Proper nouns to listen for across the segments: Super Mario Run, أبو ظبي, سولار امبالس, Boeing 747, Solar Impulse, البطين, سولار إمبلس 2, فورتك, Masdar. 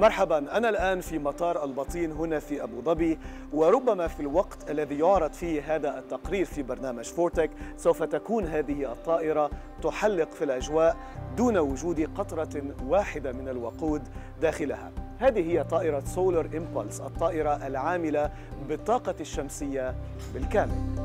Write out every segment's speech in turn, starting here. مرحبا، أنا الآن في مطار البطين هنا في أبو ظبي، وربما في الوقت الذي يعرض فيه هذا التقرير في برنامج فورتك سوف تكون هذه الطائرة تحلق في الأجواء دون وجود قطرة واحدة من الوقود داخلها. هذه هي طائرة سولار إمبلس، الطائرة العاملة بالطاقة الشمسية بالكامل.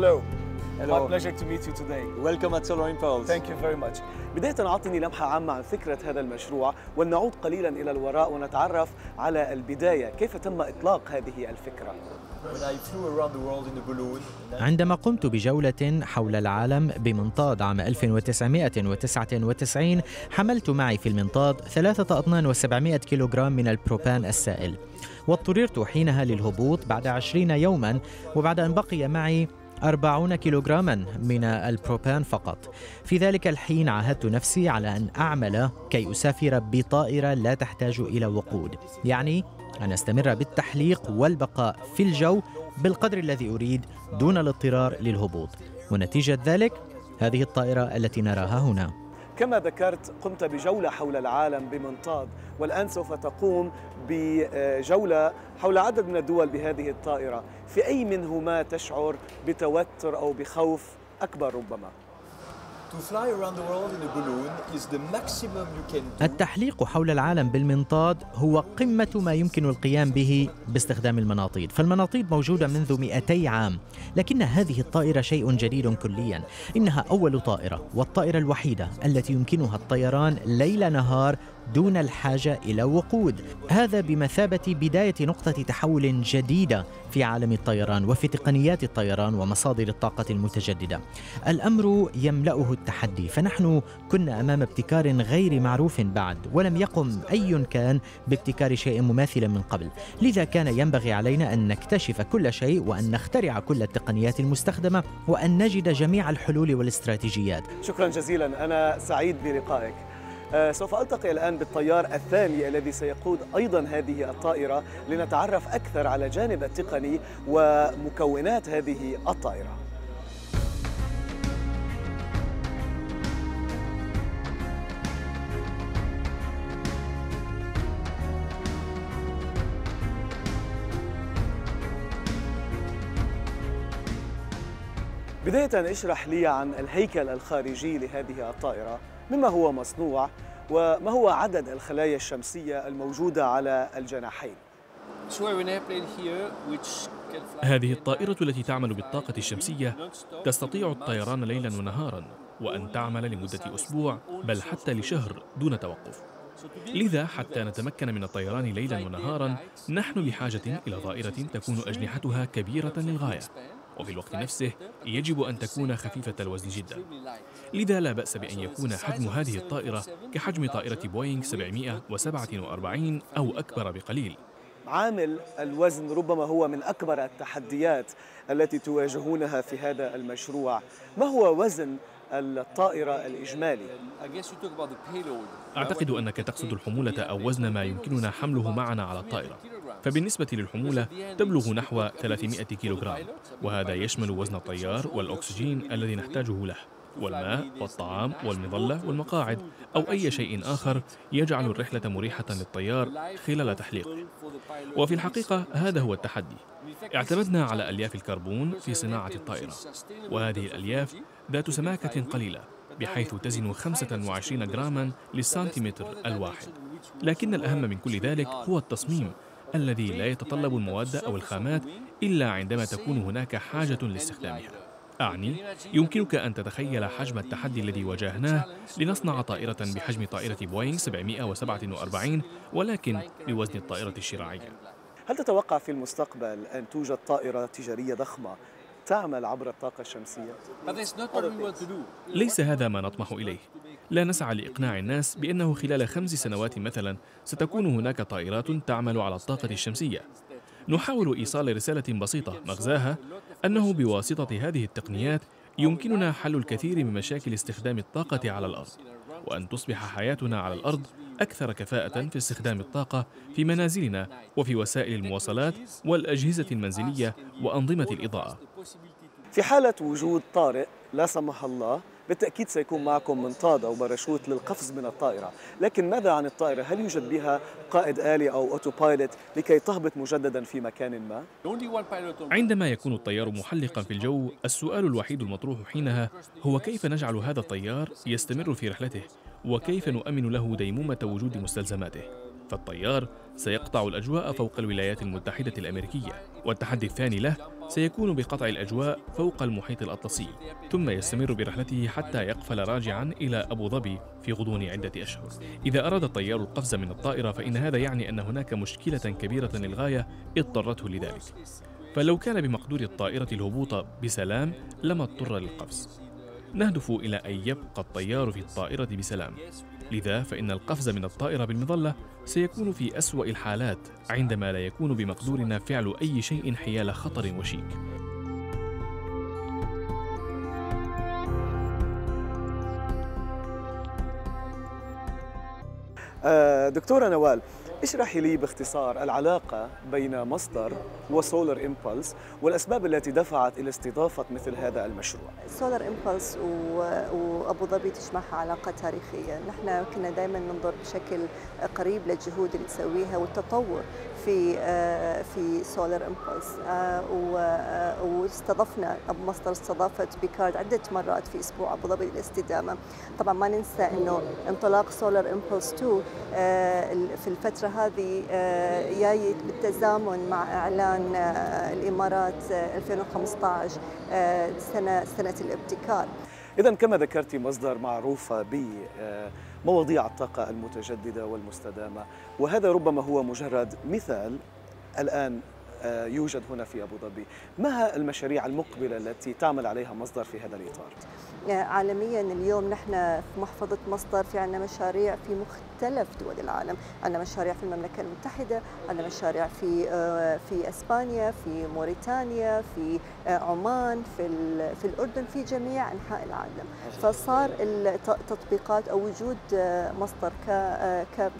Hello. Hello. My pleasure to meet you today. Welcome at Solar Impulse. Thank you very much. بداية أعطني لمحة عامة عن فكرة هذا المشروع، ولنعود قليلا إلى الوراء ونتعرف على البداية، كيف تم إطلاق هذه الفكرة؟ عندما قمت بجولة حول العالم بمنطاد عام 1999 حملت معي في المنطاد 3,700 كيلوغرام من البروبان السائل، واضطررت حينها للهبوط بعد 20 يوما، وبعد أن بقي معي 40 كيلوغراما من البروبان فقط. في ذلك الحين عاهدت نفسي على أن أعمل كي أسافر بطائرة لا تحتاج إلى وقود، يعني أن أستمر بالتحليق والبقاء في الجو بالقدر الذي أريد دون الاضطرار للهبوط، ونتيجة ذلك هذه الطائرة التي نراها هنا. كما ذكرت، قمت بجولة حول العالم بمنطاد، والآن سوف تقوم بجولة حول عدد من الدول بهذه الطائرة. في أي منهما تشعر بتوتر أو بخوف أكبر ربما؟ التحليق حول العالم بالمنطاد هو قمة ما يمكن القيام به باستخدام المناطيد، فالمناطيد موجودة منذ 200 عام، لكن هذه الطائرة شيء جديد كليا. إنها أول طائرة والطائرة الوحيدة التي يمكنها الطيران ليل نهار دون الحاجة إلى وقود. هذا بمثابة بداية نقطة تحول جديدة في عالم الطيران وفي تقنيات الطيران ومصادر الطاقة المتجددة. الأمر يملأه التحدي، فنحن كنا أمام ابتكار غير معروف بعد، ولم يقم أي كان بابتكار شيء مماثل من قبل، لذا كان ينبغي علينا أن نكتشف كل شيء وأن نخترع كل التقنيات المستخدمة وأن نجد جميع الحلول والاستراتيجيات. شكرا جزيلا، أنا سعيد بلقائك. سوف ألتقي الآن بالطيار الثاني الذي سيقود أيضا هذه الطائرة لنتعرف أكثر على جانب التقني ومكونات هذه الطائرة. بداية اشرح لي عن الهيكل الخارجي لهذه الطائرة، مما هو مصنوع، وما هو عدد الخلايا الشمسية الموجودة على الجناحين؟ هذه الطائرة التي تعمل بالطاقة الشمسية تستطيع الطيران ليلا ونهارا، وأن تعمل لمدة أسبوع بل حتى لشهر دون توقف. لذا حتى نتمكن من الطيران ليلا ونهارا نحن بحاجة إلى طائرة تكون أجنحتها كبيرة للغاية، وفي الوقت نفسه يجب أن تكون خفيفة الوزن جدا. لذا لا بأس بأن يكون حجم هذه الطائرة كحجم طائرة بوينغ 747 أو أكبر بقليل. عامل الوزن ربما هو من أكبر التحديات التي تواجهونها في هذا المشروع. ما هو وزن الطائرة الإجمالي؟ أعتقد أنك تقصد الحمولة أو وزن ما يمكننا حمله معنا على الطائرة، فبالنسبة للحمولة تبلغ نحو 300 كيلوغرام، وهذا يشمل وزن الطيار والأكسجين الذي نحتاجه له، والماء والطعام والمظلة والمقاعد أو أي شيء آخر يجعل الرحلة مريحة للطيار خلال تحليقه. وفي الحقيقة هذا هو التحدي. اعتمدنا على ألياف الكربون في صناعة الطائرة، وهذه الألياف ذات سماكة قليلة بحيث تزن 25 جراما للسنتيمتر الواحد. لكن الأهم من كل ذلك هو التصميم الذي لا يتطلب المواد أو الخامات إلا عندما تكون هناك حاجة لاستخدامها. أعني يمكنك أن تتخيل حجم التحدي الذي واجهناه لنصنع طائرة بحجم طائرة بوينغ 747 ولكن بوزن الطائرة الشراعية. هل تتوقع في المستقبل أن توجد طائرة تجارية ضخمة تعمل عبر الطاقة الشمسية؟ ليس هذا ما نطمح إليه. لا نسعى لإقناع الناس بأنه خلال 5 سنوات مثلا ستكون هناك طائرات تعمل على الطاقة الشمسية. نحاول إيصال رسالة بسيطة مغزاها أنه بواسطة هذه التقنيات يمكننا حل الكثير من مشاكل استخدام الطاقة على الأرض، وأن تصبح حياتنا على الأرض أكثر كفاءة في استخدام الطاقة في منازلنا وفي وسائل المواصلات والأجهزة المنزلية وأنظمة الإضاءة. في حالة وجود طارئ لا سمح الله بالتأكيد سيكون معكم منطاد أو باراشوت للقفز من الطائرة، لكن ماذا عن الطائرة؟ هل يوجد بها قائد آلي أو أوتو بايلوت لكي تهبط مجددا في مكان ما؟ عندما يكون الطيار محلقا في الجو، السؤال الوحيد المطروح حينها هو كيف نجعل هذا الطيار يستمر في رحلته؟ وكيف نؤمن له ديمومة وجود مستلزماته؟ فالطيار سيقطع الأجواء فوق الولايات المتحدة الأمريكية، والتحدي الثاني له سيكون بقطع الأجواء فوق المحيط الأطلسي، ثم يستمر برحلته حتى يقفل راجعاً إلى أبو ظبي في غضون عدة أشهر. إذا أراد الطيار القفز من الطائرة فإن هذا يعني أن هناك مشكلة كبيرة للغاية اضطرته لذلك، فلو كان بمقدور الطائرة الهبوط بسلام لما اضطر للقفز. نهدف إلى أن يبقى الطيار في الطائرة بسلام، لذا فإن القفز من الطائرة بالمظلة سيكون في أسوأ الحالات عندما لا يكون بمقدورنا فعل أي شيء حيال خطر وشيك. دكتورة نوال، اشرحي لي باختصار العلاقة بين مصدر وسولار إمبلس والأسباب التي دفعت إلى استضافة مثل هذا المشروع. سولار إمبلس وأبو ظبي تجمعها علاقة تاريخية، نحن كنا دائما ننظر بشكل قريب للجهود اللي تسويها والتطور في سولار إمبلس، واستضفنا مصدر استضافت بكارد عدة مرات في أسبوع أبو ظبي للاستدامة. طبعا ما ننسى إنه انطلاق سولار إمبلس 2 في الفترة هذه جاي بالتزامن مع إعلان الإمارات 2015 سنة الابتكار. إذا كما ذكرتي مصدر معروفة بمواضيع الطاقة المتجددة والمستدامة، وهذا ربما هو مجرد مثال الآن يوجد هنا في أبو ظبي. ما هي المشاريع المقبلة التي تعمل عليها مصدر في هذا الإطار؟ عالميا اليوم نحن في محفظة مصدر في عندنا مشاريع في مختلف دول العالم، عندنا مشاريع في المملكة المتحدة، عندنا مشاريع في إسبانيا، في موريتانيا، في عمان، في الأردن، في جميع أنحاء العالم. فصار التطبيقات أو وجود مصدر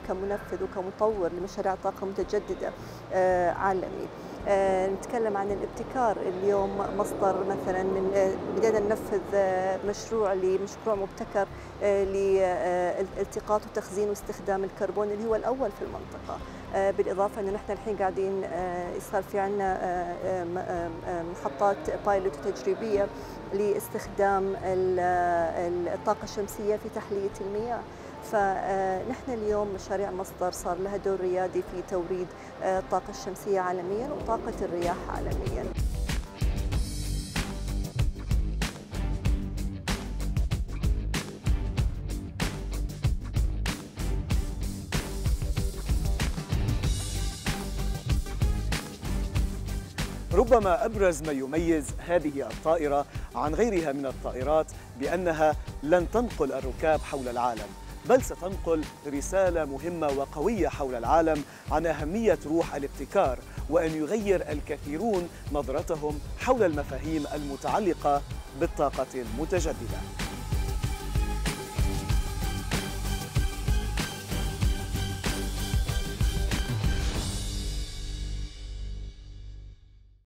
كمنفذ وكمطور لمشاريع طاقة متجددة عالمي. نتكلم عن الابتكار، اليوم مصدر مثلا بدأنا ننفذ مشروع مبتكر لالتقاط وتخزين واستخدام الكربون اللي هو الأول في المنطقة، بالإضافة أن نحن الحين قاعدين صار في عندنا محطات بايلوت تجريبية لاستخدام الطاقة الشمسية في تحلية المياه. فنحن اليوم مشاريع مصدر صار لها دور ريادي في توريد الطاقة الشمسية عالمياً وطاقة الرياح عالمياً. ربما أبرز ما يميز هذه الطائرة عن غيرها من الطائرات بأنها لن تنقل الركاب حول العالم، بل ستنقل رسالة مهمة وقوية حول العالم عن أهمية روح الابتكار، وأن يغير الكثيرون نظرتهم حول المفاهيم المتعلقة بالطاقة المتجددة.